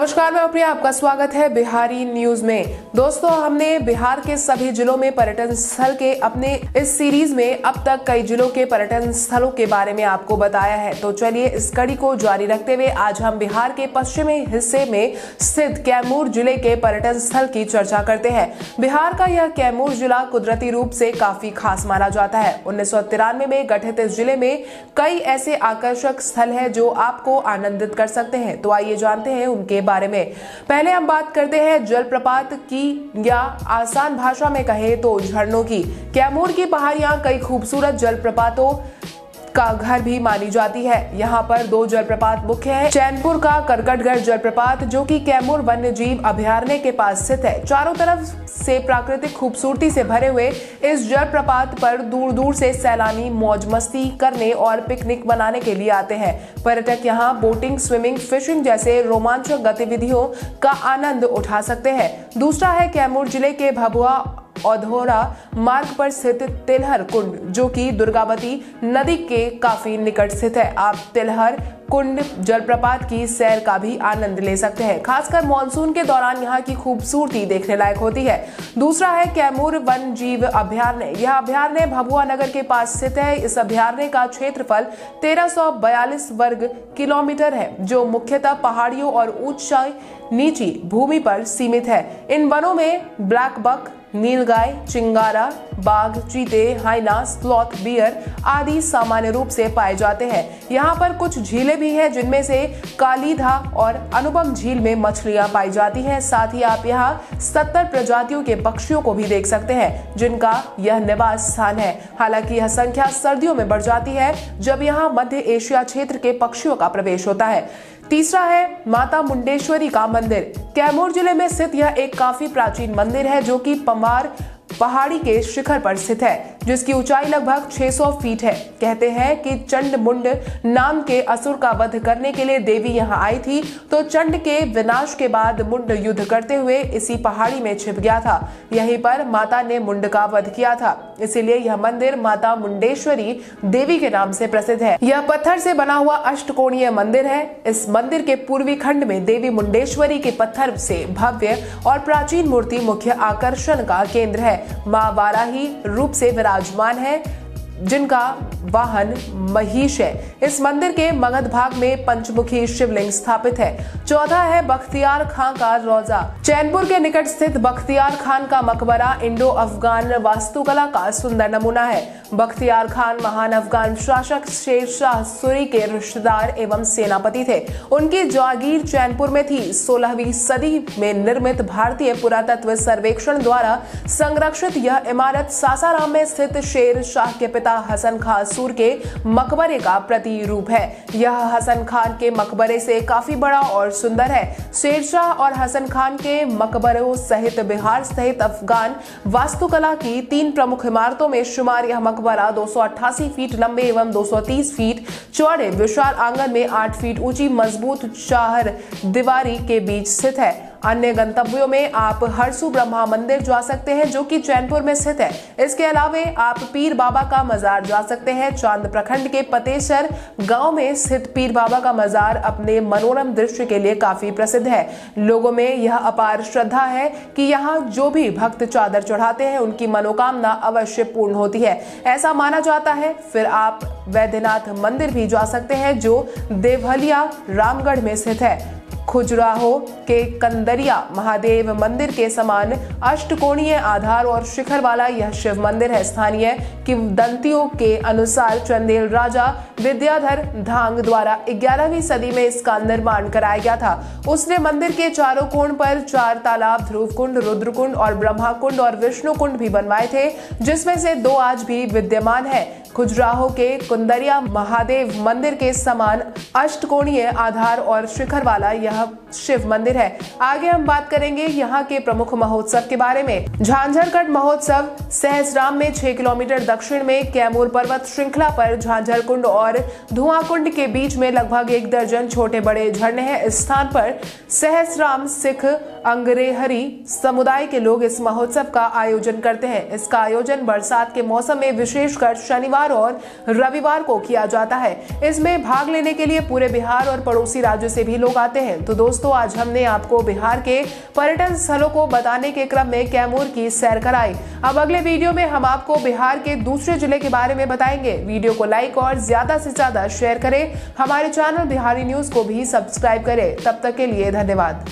नमस्कार, मैं प्रिया, आपका स्वागत है बिहारी न्यूज में। दोस्तों, हमने बिहार के सभी जिलों में पर्यटन स्थल के अपने इस सीरीज में अब तक कई जिलों के पर्यटन स्थलों के बारे में आपको बताया है। तो चलिए इस कड़ी को जारी रखते हुए आज हम बिहार के पश्चिमी हिस्से में स्थित कैमूर जिले के पर्यटन स्थल की चर्चा करते हैं। बिहार का यह कैमूर जिला कुदरती रूप से काफी खास माना जाता है। 1993 में गठित इस जिले में कई ऐसे आकर्षक स्थल है जो आपको आनंदित कर सकते हैं। तो आइए जानते हैं उनके बारे में। पहले हम बात करते हैं जलप्रपात की, या आसान भाषा में कहे तो झरनों की। कैमूर की पहाड़ियां कई खूबसूरत जलप्रपातों का घर भी मानी जाती है। यहाँ पर दो जलप्रपात मुख्य है। चैनपुर का करकटगढ़ जलप्रपात जो कि कैमूर वन्य जीव अभ्यारण्य के पास स्थित है, चारों तरफ से प्राकृतिक खूबसूरती से भरे हुए इस जलप्रपात पर दूर दूर से सैलानी मौज मस्ती करने और पिकनिक मनाने के लिए आते हैं। पर्यटक यहाँ बोटिंग, स्विमिंग, फिशिंग जैसे रोमांचक गतिविधियों का आनंद उठा सकते हैं। दूसरा है कैमूर जिले के भभुआ औधोरा मार्ग पर स्थित तिलहर कुंड जो कि दुर्गावती नदी के काफी निकट स्थित है। आप तिलहर कुंड जलप्रपात की सैर का भी आनंद ले सकते हैं, खासकर मॉनसून के दौरान यहाँ की खूबसूरती देखने लायक होती है। दूसरा है कैमूर वन्य जीव अभ्यारण्य। यह अभ्यारण्य भभुआ नगर के पास स्थित है। इस अभ्यारण्य का क्षेत्रफल 1342 वर्ग किलोमीटर है जो मुख्यतः पहाड़ियों और ऊंचाई नीची भूमि पर सीमित है। इन वनों में ब्लैक बक, नीलगाय, चिंगारा, बाघ, चीते, हाइना, स्लॉथ बियर आदि सामान्य रूप से पाए जाते हैं। यहाँ पर कुछ झीलें भी हैं जिनमें से कालीधा और अनुपम झील में मछलियाँ पाई जाती हैं। साथ ही आप यहाँ 70 प्रजातियों के पक्षियों को भी देख सकते हैं जिनका यह निवास स्थान है। हालांकि यह संख्या सर्दियों में बढ़ जाती है जब यहाँ मध्य एशिया क्षेत्र के पक्षियों का प्रवेश होता है। तीसरा है माता मुंडेश्वरी का मंदिर। कैमूर जिले में स्थित यह एक काफी प्राचीन मंदिर है जो कि पमार पहाड़ी के शिखर पर स्थित है जिसकी ऊंचाई लगभग 600 फीट है। कहते हैं कि चंडमुंड नाम के असुर का वध करने के लिए देवी यहां आई थी, तो चंड के विनाश के बाद मुंड युद्ध करते हुए इसी पहाड़ी में छिप गया था। यहीं पर माता ने मुंड का वध किया था, इसीलिए यह मंदिर माता मुंडेश्वरी देवी के नाम से प्रसिद्ध है। यह पत्थर से बना हुआ अष्टकोणीय मंदिर है। इस मंदिर के पूर्वी खंड में देवी मुंडेश्वरी के पत्थर से भव्य और प्राचीन मूर्ति मुख्य आकर्षण का केंद्र है। माँ वाराही रूप से विराजमान है जिनका वाहन महिष है। इस मंदिर के मगध भाग में पंचमुखी शिवलिंग स्थापित है। चौथा है बख्तियार खान का रोजा। चैनपुर के निकट स्थित बख्तियार खान का मकबरा इंडो अफगान वास्तुकला का सुंदर नमूना है। बख्तियार खान महान अफगान शासक शेरशाह सूरी के रिश्तेदार एवं सेनापति थे। उनकी जागीर चैनपुर में थी। 16वीं सदी में निर्मित भारतीय पुरातत्व सर्वेक्षण द्वारा संरक्षित यह इमारत सासाराम में स्थित शेरशाह के पिता हसन खास सूर के मकबरे का प्रतिरूप है। यह हसन खान के मकबरे से काफी बड़ा और सुंदर है। शेरशाह और हसन खान के मकबरों सहित बिहार सहित अफगान वास्तुकला की तीन प्रमुख इमारतों में शुमार यह मकबरा 288 फीट लंबे एवं 230 फीट चौड़े विशाल आंगन में 8 फीट ऊंची मजबूत चार दीवारी के बीच स्थित है। अन्य गंतव्यों में आप हरसु ब्रह्मा मंदिर जा सकते हैं जो कि चैनपुर में स्थित है। इसके अलावा आप पीर बाबा का मजार जा सकते हैं। चांद प्रखंड के पतेसर गांव में स्थित पीर बाबा का मजार अपने मनोरम दृश्य के लिए काफी प्रसिद्ध है। लोगों में यह अपार श्रद्धा है कि यहाँ जो भी भक्त चादर चढ़ाते हैं उनकी मनोकामना अवश्य पूर्ण होती है, ऐसा माना जाता है। फिर आप वैद्यनाथ मंदिर भी जा सकते हैं जो देवहलिया रामगढ़ में स्थित है। खजुराहो के कंदरिया महादेव मंदिर के समान अष्टकोणीय आधार और शिखर वाला यह शिव मंदिर है। स्थानीय किंवदंतियों के अनुसार चंदेल राजा विद्याधर धांग द्वारा 11वीं सदी में इसका निर्माण कराया गया था। उसने मंदिर के चारों कोण पर चार तालाब, ध्रुव कुंड, रुद्रकुंड और ब्रह्मा कुंड और विष्णु कुंड भी बनवाए थे जिसमें से दो आज भी विद्यमान है। खजुराहो के कंदरिया महादेव मंदिर के समान अष्टकोणीय आधार और शिखर वाला यह शिव मंदिर है। आगे हम बात करेंगे यहाँ के प्रमुख महोत्सव के बारे में। झांझरकुंड महोत्सव सहस्राम में 6 किलोमीटर दक्षिण में कैमूर पर्वत श्रृंखला पर झांझरकुंड और धुआंकुंड के बीच में लगभग 1 दर्जन छोटे बड़े झरने हैं। इस स्थान पर सहस्राम सिख अंग्रेहरी समुदाय के लोग इस महोत्सव का आयोजन करते हैं। इसका आयोजन बरसात के मौसम में विशेषकर शनिवार शनिवार और रविवार को किया जाता है। इसमें भाग लेने के लिए पूरे बिहार और पड़ोसी राज्यों से भी लोग आते हैं। तो दोस्तों, आज हमने आपको बिहार के पर्यटन स्थलों को बताने के क्रम में कैमूर की सैर कराई। अब अगले वीडियो में हम आपको बिहार के दूसरे जिले के बारे में बताएंगे। वीडियो को लाइक और ज्यादा से ज्यादा शेयर करें। हमारे चैनल बिहारी न्यूज को भी सब्सक्राइब करें। तब तक के लिए धन्यवाद।